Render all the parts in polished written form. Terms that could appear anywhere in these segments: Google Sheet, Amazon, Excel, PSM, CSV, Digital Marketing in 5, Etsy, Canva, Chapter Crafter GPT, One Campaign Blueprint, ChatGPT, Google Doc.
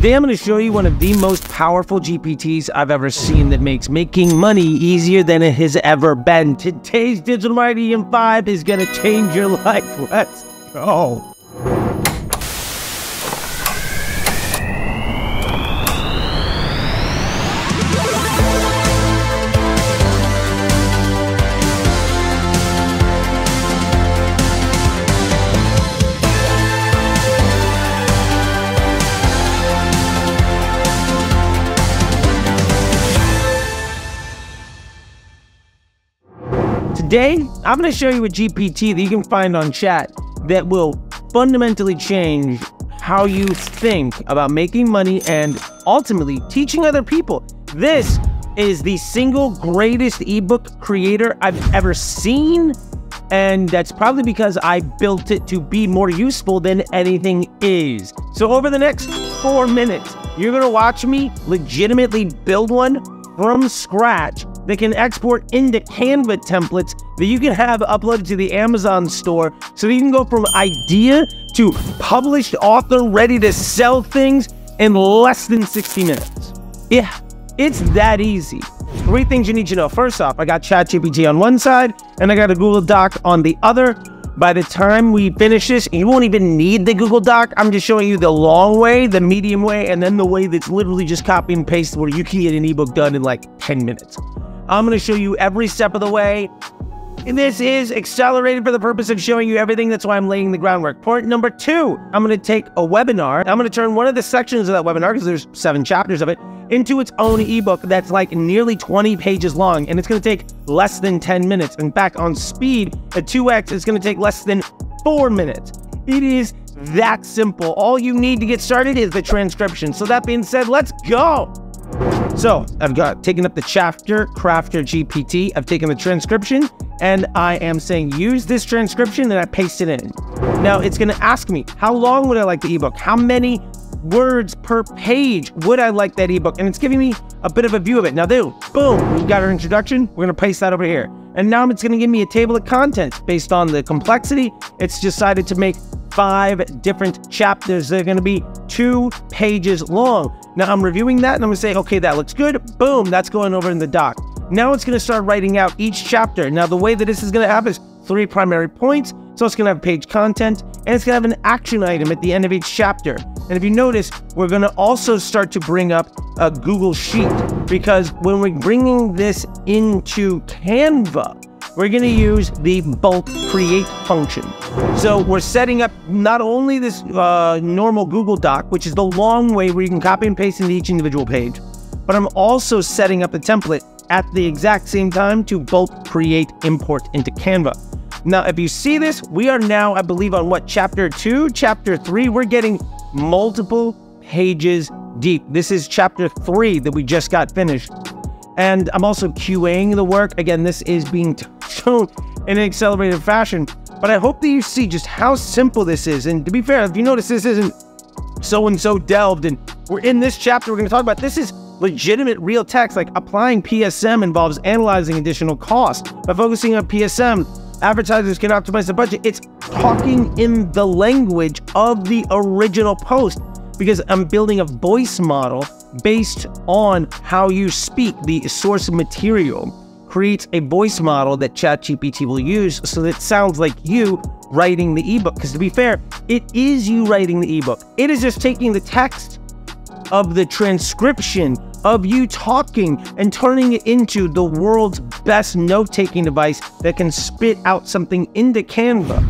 Today I'm going to show you one of the most powerful GPTs I've ever seen that makes making money easier than it has ever been. Today's Digital Marketing in 5 is going to change your life. Let's go. Today, I'm going to show you a GPT that you can find on Chat that will fundamentally change how you think about making money and ultimately teaching other people. This is the single greatest ebook creator I've ever seen, and that's probably because I built it to be more useful than anything is. So over the next 4 minutes, you're going to watch me legitimately build one from scratch that can export into Canva templates that you can have uploaded to the Amazon store so that you can go from idea to published author ready to sell things in less than 60 minutes. Yeah, it's that easy. 3 things you need to know. First off, I got ChatGPT on one side and I got a Google Doc on the other. By the time we finish this, you won't even need the Google Doc. I'm just showing you the long way, the medium way, and then the way that's literally just copy and paste where you can get an ebook done in like 10 minutes. I'm going to show you every step of the way. And this is accelerated for the purpose of showing you everything. That's why I'm laying the groundwork. Point number 2, I'm going to take a webinar. I'm going to turn one of the sections of that webinar, because there's 7 chapters of it, into its own ebook that's like nearly 20 pages long. And it's going to take less than 10 minutes. In fact, on speed at 2x, it's going to take less than 4 minutes. It is that simple. All you need to get started is the transcription. So that being said, let's go. So I've taken up the Chapter Crafter GPT, I've taken the transcription, and I am saying use this transcription, and I paste it in. Now it's going to ask me, how long would I like the ebook? How many words per page would I like that ebook? And it's giving me a bit of a view of it. Now there, boom, we've got our introduction. We're going to paste that over here. And now it's going to give me a table of contents based on the complexity. It's decided to make 5 different chapters. They're going to be 2 pages long. Now I'm reviewing that and I'm going to say, okay, that looks good. Boom, that's going over in the doc. Now it's going to start writing out each chapter. Now the way that this is going to happen is 3 primary points. So it's going to have page content and it's going to have an action item at the end of each chapter. And if you notice, we're going to also start to bring up a Google Sheet, because when we're bringing this into Canva, we're going to use the bulk create function. So we're setting up not only this normal Google Doc, which is the long way where you can copy and paste into each individual page, but I'm also setting up a template at the exact same time to bulk create import into Canva. Now, if you see this, we are now, I believe, on what, chapter 2, chapter 3, we're getting multiple pages deep. This is chapter 3 that we just got finished. And I'm also QAing the work. Again, this is being shown in an accelerated fashion. But I hope that you see just how simple this is. And to be fair, if you notice, this isn't so-and-so delved, and we're in this chapter we're going to talk about. This is legitimate real text. Like, applying PSM involves analyzing additional costs. By focusing on PSM, advertisers can optimize the budget. It's talking in the language of the original post, because I'm building a voice model based on how you speak. The source material creates a voice model that ChatGPT will use so that it sounds like you writing the ebook. Because to be fair, it is you writing the ebook. It is just taking the text of the transcription of you talking and turning it into the world's best note-taking device that can spit out something into Canva.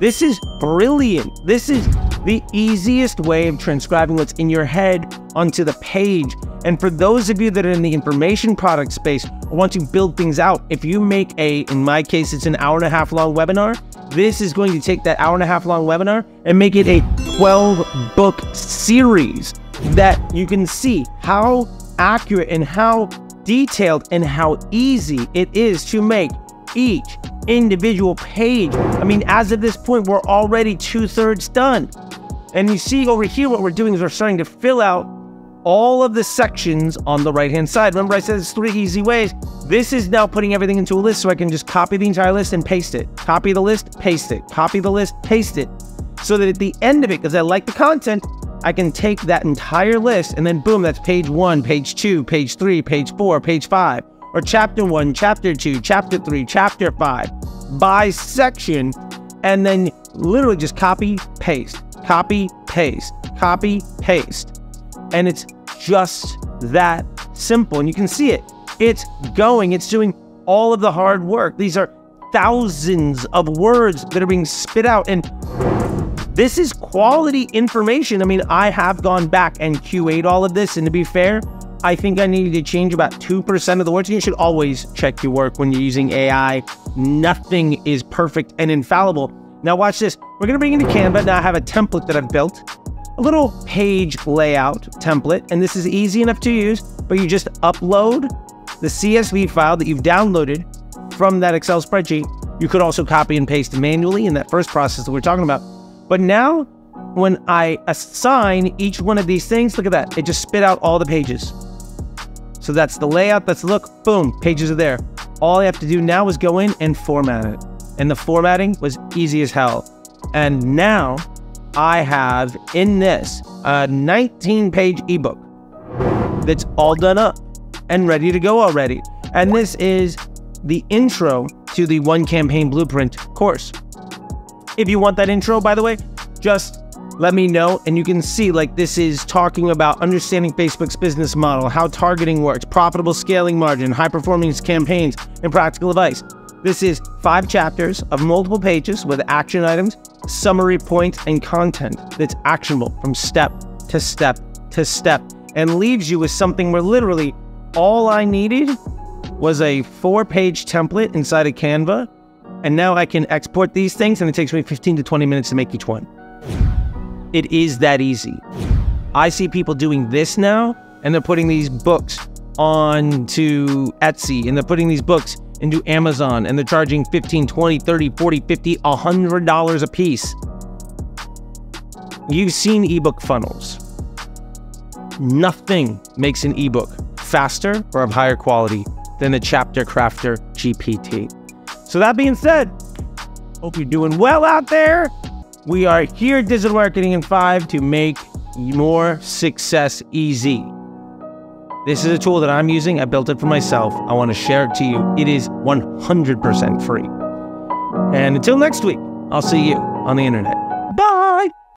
This is brilliant. This is the easiest way of transcribing what's in your head onto the page. And for those of you that are in the information product space or want to build things out, if you make a, in my case, it's an 1.5 hour long webinar, this is going to take that 1.5 hour long webinar and make it a 12-book series that you can see how accurate and how detailed and how easy it is to make each individual page. I mean, as of this point, we're already 2/3 done. And you see over here, what we're doing is we're starting to fill out all of the sections on the right-hand side. Remember, I said it's 3 easy ways. This is now putting everything into a list, so I can just copy the entire list and paste it. Copy the list, paste it. Copy the list, paste it. So that at the end of it, because I like the content, I can take that entire list and then boom, that's page 1, page 2, page 3, page 4, page 5, or chapter 1, chapter 2, chapter 3, chapter 5, by section, and then literally just copy, paste, copy, paste, copy, paste. And it's just that simple. And you can see it. It's doing all of the hard work. These are thousands of words that are being spit out, and this is quality information. I mean, I have gone back and QA'd all of this, and to be fair, I think I needed to change about 2% of the words. You should always check your work when you're using AI. Nothing is perfect and infallible. Now watch this. We're gonna bring into Canva. Now I have a template that I've built, a little page layout template, and this is easy enough to use, but you just upload the CSV file that you've downloaded from that Excel spreadsheet. You could also copy and paste manually in that first process that we're talking about. But now, when I assign each one of these things, look at that, it just spit out all the pages. So that's the layout, that's the look, boom, pages are there. All I have to do now is go in and format it. And the formatting was easy as hell. And now I have in this a 19-page ebook that's all done up and ready to go already. And this is the intro to the One Campaign Blueprint course. If you want that intro, by the way, just let me know, and you can see like this is talking about understanding Facebook's business model, how targeting works, profitable scaling margin, high-performing campaigns, and practical advice. This is 5 chapters of multiple pages with action items, summary points, and content that's actionable from step to step to step, and leaves you with something where literally all I needed was a 4-page template inside of Canva. And now I can export these things, and it takes me 15 to 20 minutes to make each one. It is that easy. I see people doing this now, and they're putting these books onto Etsy, and they're putting these books into Amazon, and they're charging $15, $20, $30, $40, $50, $100 a piece. You've seen ebook funnels. Nothing makes an ebook faster or of higher quality than the Chapter Crafter GPT. So that being said, hope you're doing well out there. We are here at Digital Marketing in 5 to make more success easy. This is a tool that I'm using. I built it for myself. I want to share it to you. It is 100% free. And until next week, I'll see you on the internet.